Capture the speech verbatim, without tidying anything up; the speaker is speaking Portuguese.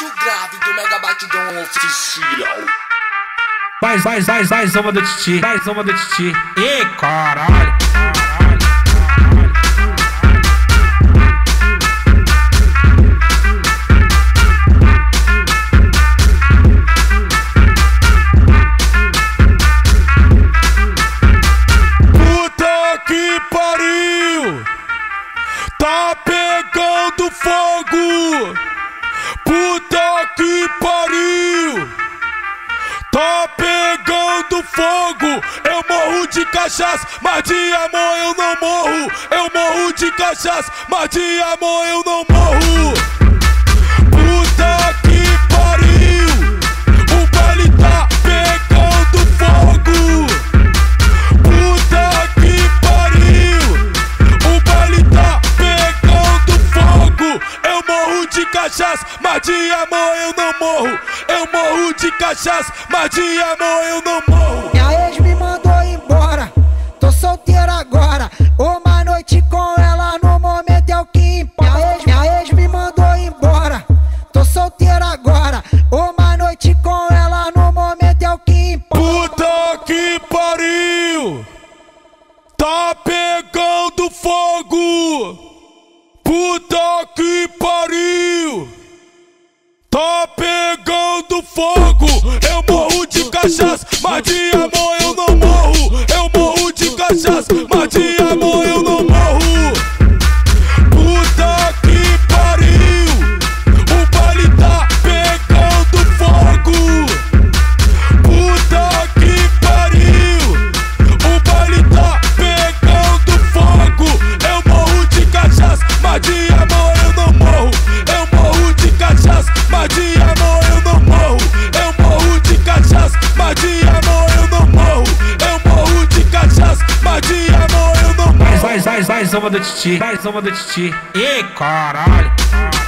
Somente o grave do Megabatidão Oficial. Mais, mais, mais, mais uma do Titi, mais uma do Titi. Ei, caralho! Puta que pariu! Tá pegando fogo! Puta que pariu! Tá pegando fogo! Eu morro de cachaça, mas de amor eu não morro! Eu morro de cachaça, mas de amor eu não morro! Puta que pariu! O baile tá pegando fogo! Puta que pariu! O baile tá pegando fogo! Eu morro de cachaça, mas de amor eu não morro. Eu morro de cachaça, mas de amor eu não morro. Minha ex me mandou embora, tô solteiro agora. Uma noite com ela no momento é o que importa. Minha ex, minha ex me mandou embora, tô solteiro agora. Uma noite com ela no momento é o que importa. Puta que pariu! Tá pegando fogo! Puta que pariu! Tá pegando fogo, eu morro de cachaça, mas de amor eu não morro. Eu morro de cachaça, mas de amor eu não morro. Puta que pariu, o baile tá pegando fogo. Puta que pariu, o baile tá pegando fogo. Eu morro de cachaça, mas de amor eu não morro. Eu morro de cachaça, mas de amor eu não morro. Eu morro de cachaça, mas de amor eu não morro. Eu morro de cachaça, mas de amor eu não morro. Mais, mais, mais, mais uma do Titi, mais uma do Titi. Ei, caralho!